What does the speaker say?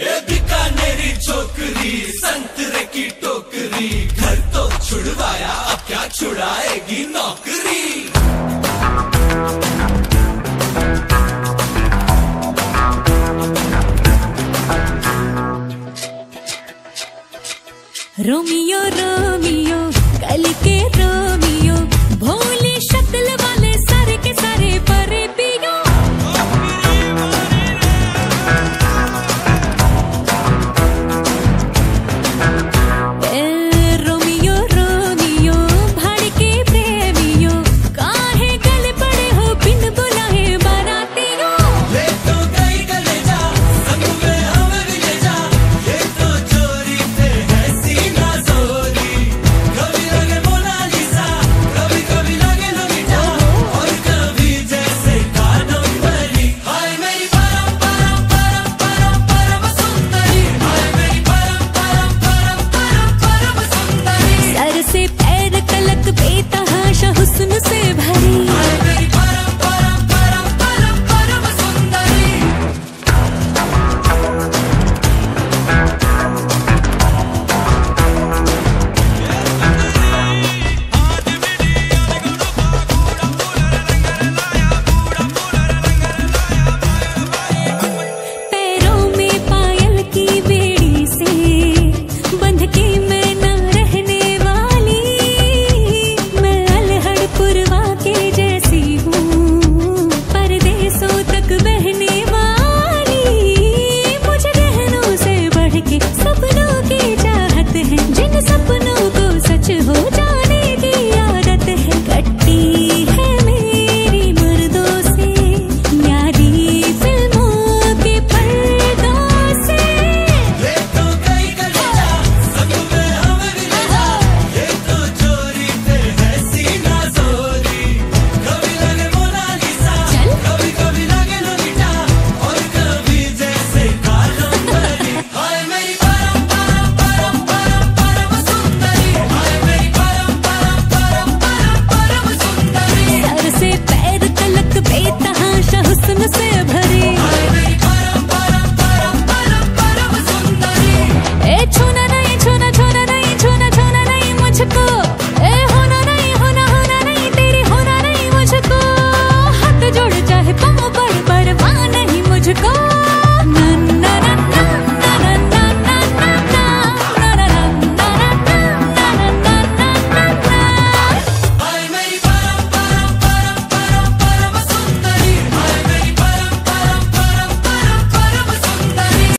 ए बीकानेरी छोकरी संतरे की टोकरी, घर तो छुड़वाया अब क्या छुड़ाएगी नौकरी। रोमियो रोमियो गल के रोमियो, भोली शक्ल वाले सारे के सारे परे पियो। रोमियो रोमियो भाड़ के प्रेमियो, काहे गल पड़े हो बिन बुलाए बारातियो। ये तो गई गले जा संग में हमर ले जा, ये तो चोरी पे है सीना जोरी। कभी लगे मोनालिसा, कभी कभी लगे ललिता, और कभी जैसे कादम्बरी। हाय मेरी परम परम परम परम परम सुंदरी, हाय मेरी परम परम परम परम परम सुंदरी। सर से पैर तलक बेतहाशा हुस्न से भरी, हाय मेरी परम परम परम परम परम सुंदरी। पैरों में पायल की